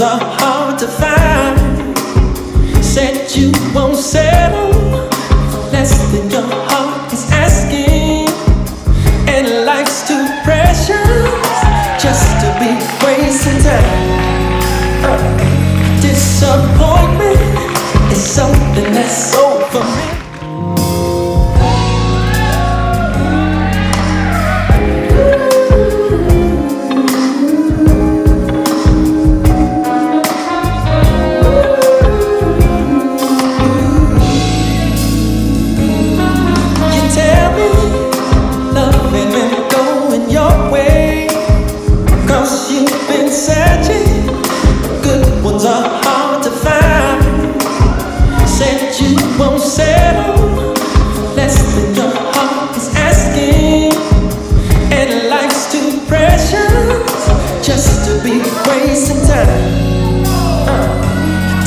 ones are hard to find. Said you won't settle for less than your heart is asking, and life's too precious just to be wasting time. Disappointment is something that's over me.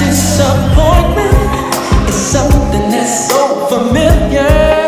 Disappointment is something that's so familiar.